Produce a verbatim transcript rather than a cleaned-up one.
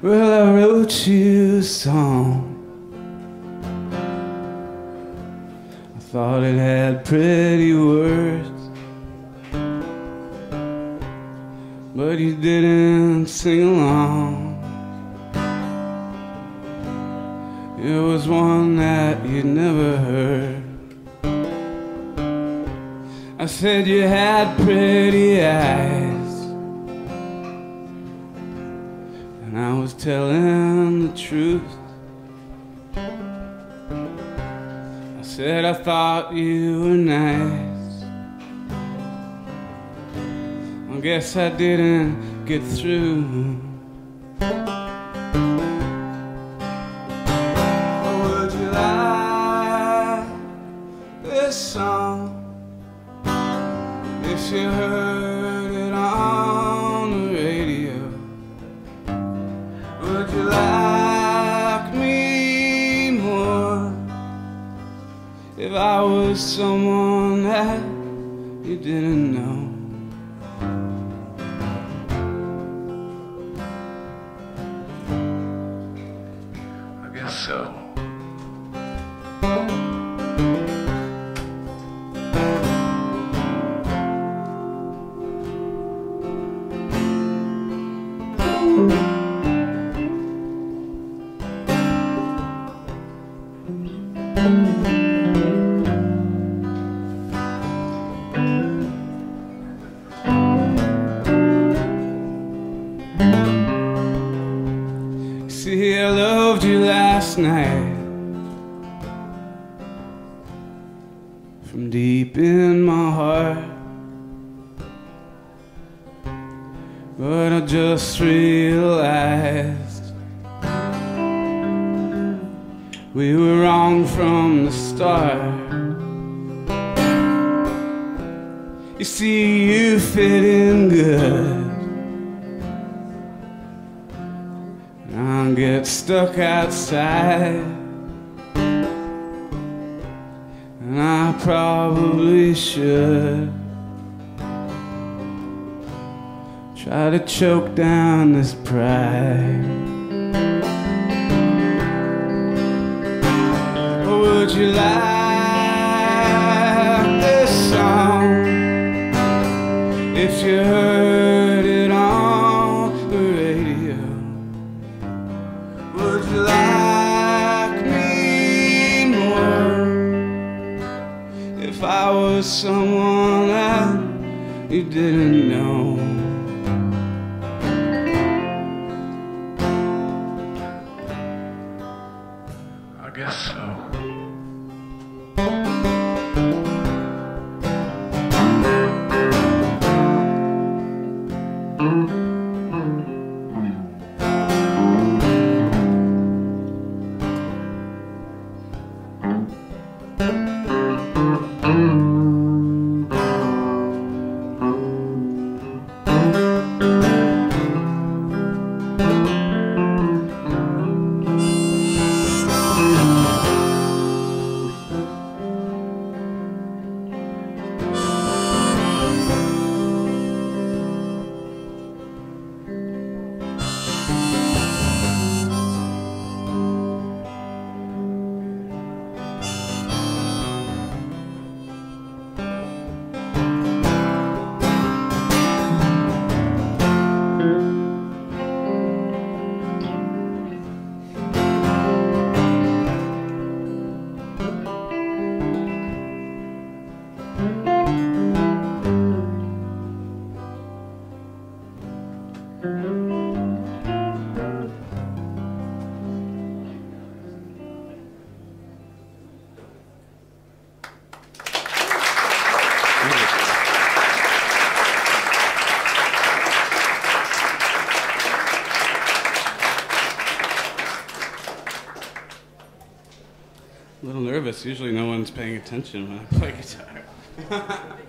Well, I wrote you a song. I thought it had pretty words, but you didn't sing along. It was one that you'd never heard. I said you had pretty eyes, and I was telling the truth. I said I thought you were nice. I guess I didn't get through. If you heard it on the radio, would you like me more if I was someone that you didn't know? I guess so. See, I loved you last night from deep in my heart, but I just realized we were wrong from the start. You see, you fit in good, and I get stuck outside, and I probably should try to choke down this pride. Would you like this song if you heard it on the radio? Would you like me more if I was someone that you didn't know? I guess so. A little nervous. Usually no one's paying attention when I play guitar.